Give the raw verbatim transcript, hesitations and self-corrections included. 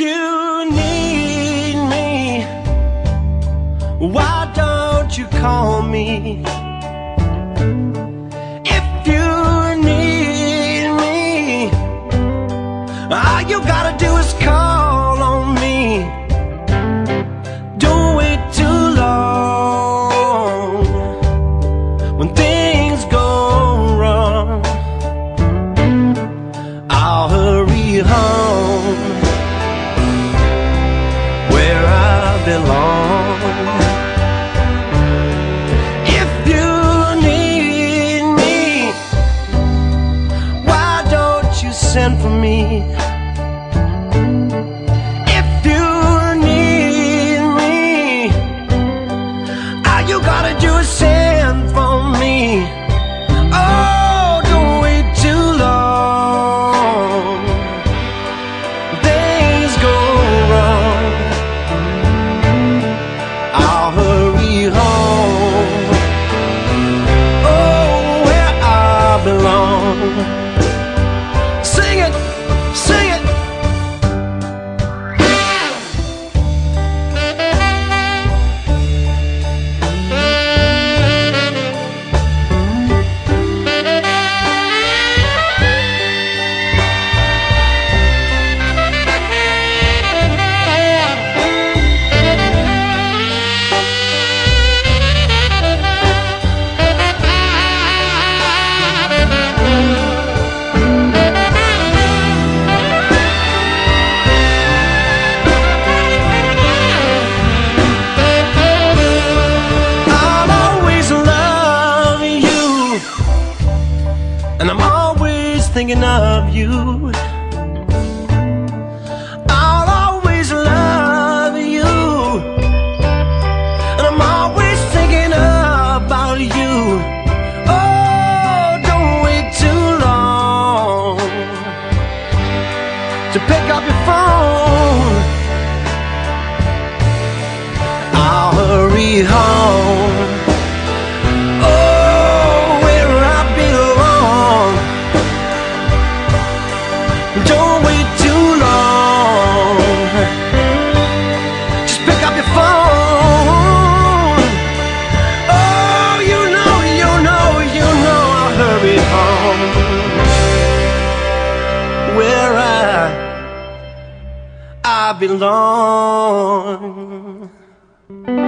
you need me, why don't you call me? If you need me, all you gotta do is call on me. Don't wait too long when things go wrong. I'll hurry home belong. If you need me, why don't you send for me? If you need me, all you gotta do is send for me. Oh, don't wait too long, things go wrong. I'll hurry home, oh, where I belong. Sing it, sing it. And I'm always thinking of you. I'll always love you, and I'm always thinking about you. Oh, don't wait too long to pick up your phone. I'll hurry home, don't wait too long, just pick up your phone. Oh, you know, you know, you know I'll hurry home, where I, I belong.